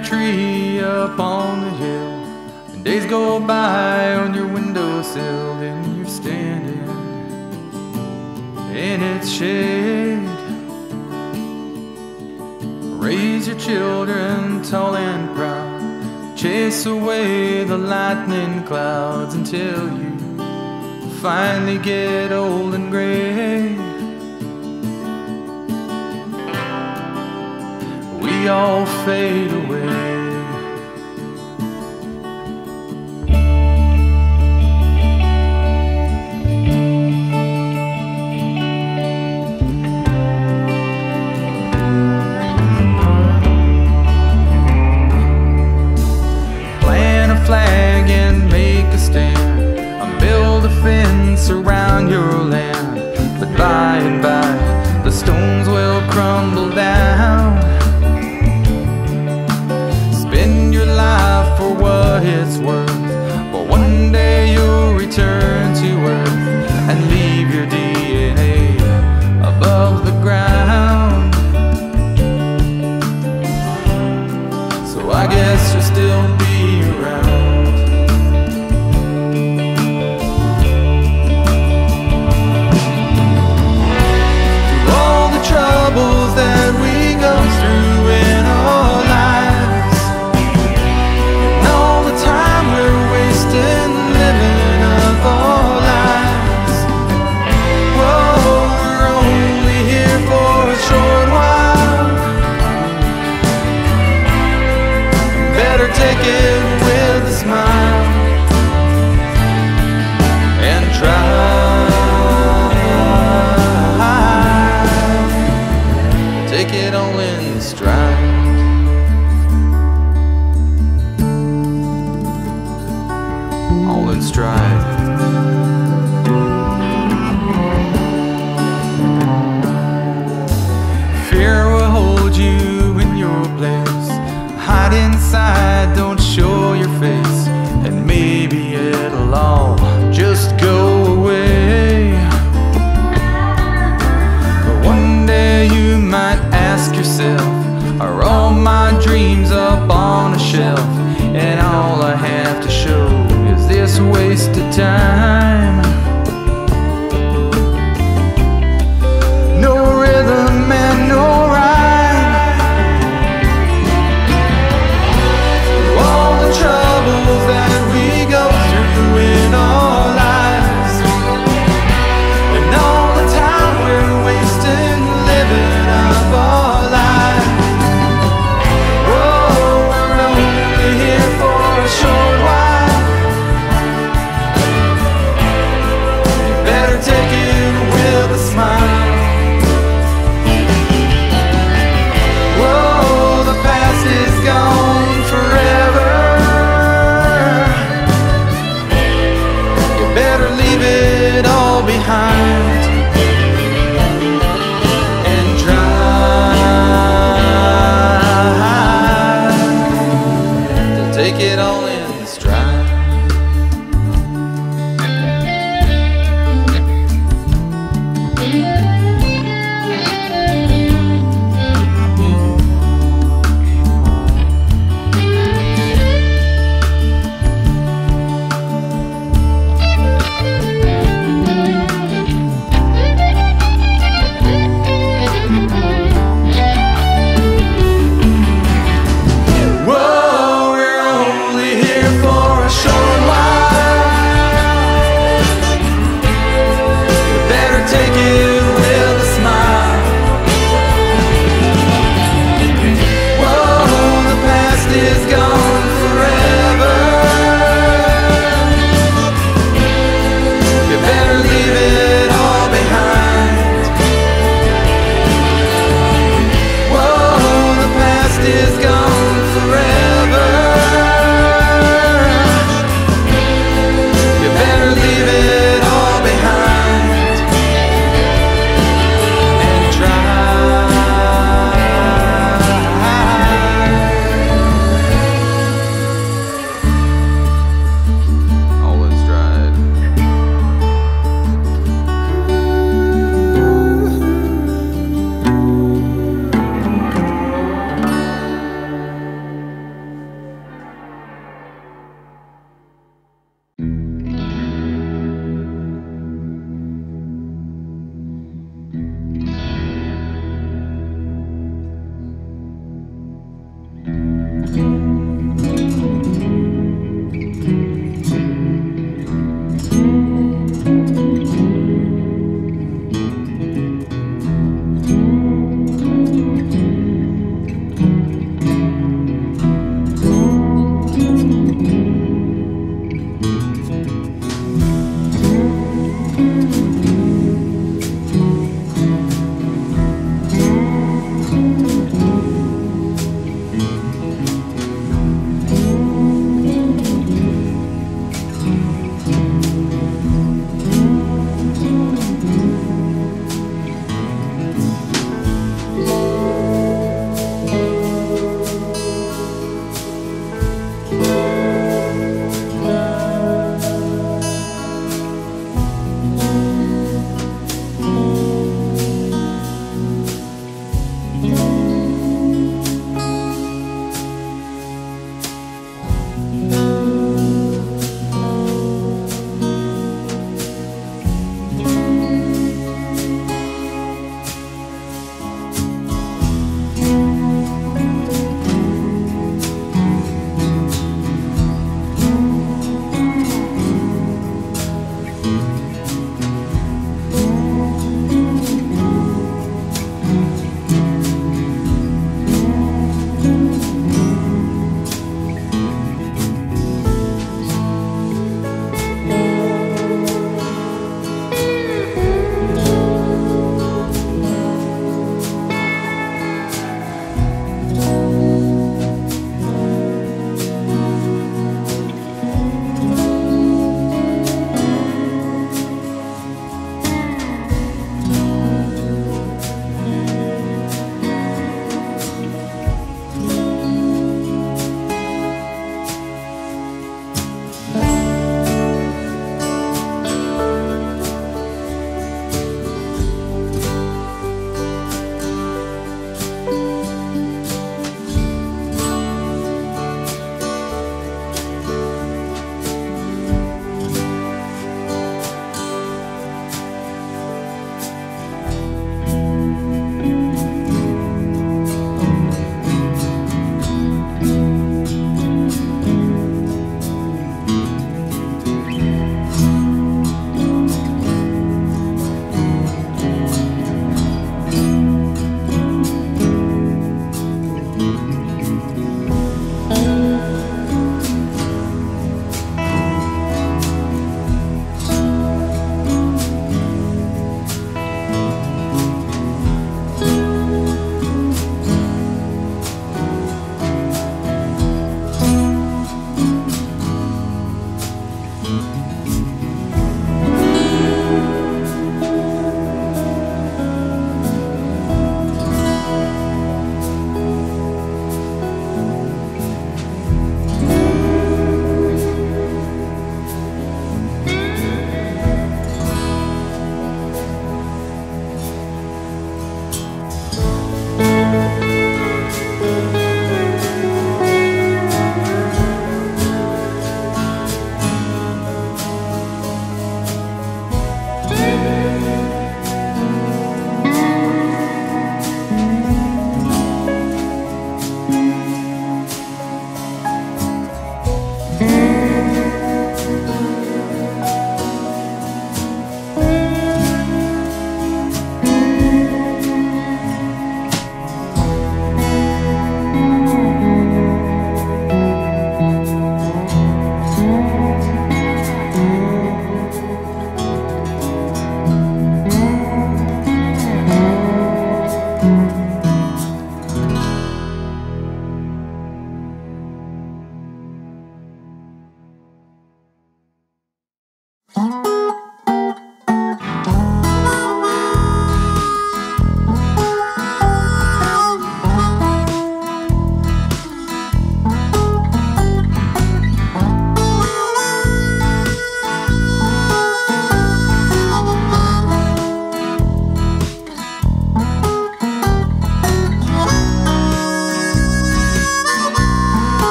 a tree up on the hill, and days go by on your windowsill, and you're standing in its shade. Raise your children tall and proud, chase away the lightning clouds until you finally get old and gray. We all fade away. Around your land, but by and by the stones will crumble down. Spend your life for what it's worth, but one day you'll return to earth and leave your DNA above the ground. So I guess you'll still be around. Take it with a smile and try. Take it all in stride. All in stride. Fear will hold you in your place. Hide inside, don't show your face, and maybe it'll all just go away. But one day you might ask yourself, are all my dreams up on a shelf, and all I have to show is this waste of time? No rhythm and no and try to take it all in stride.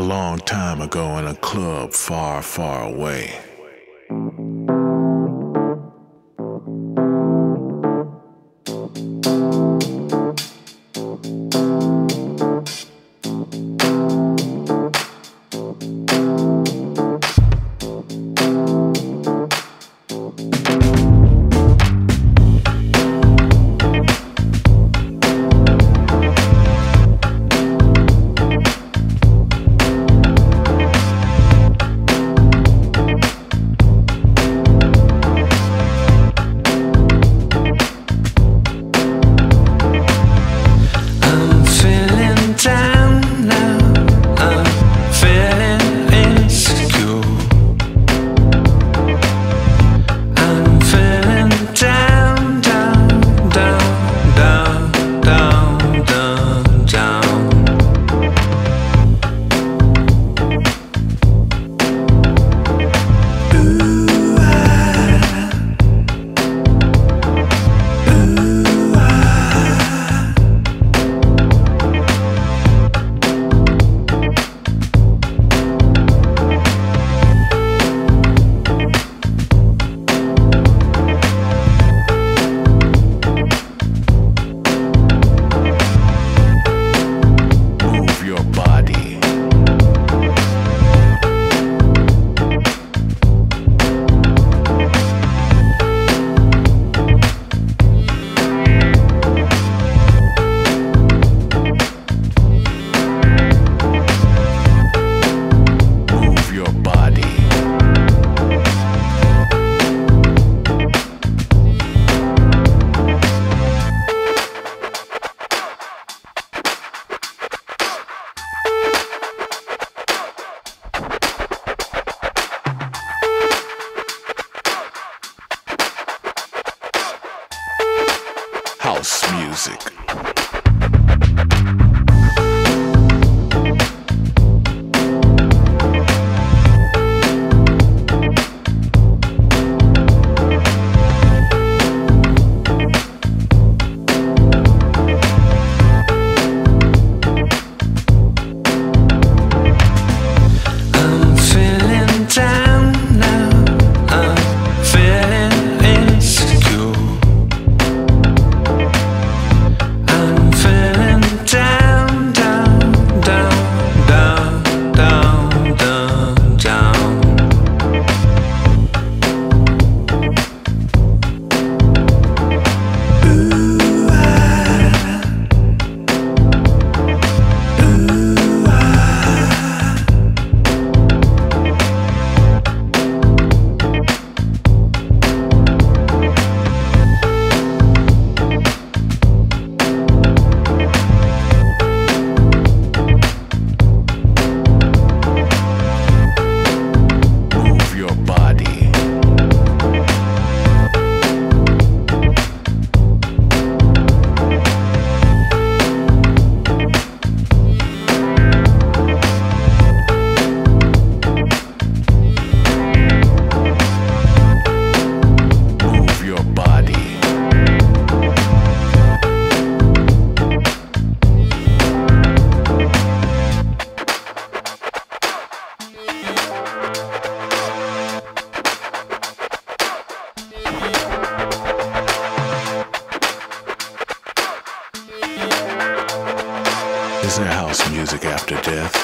a long time ago in a club far, far away. House music. Is there house music after death?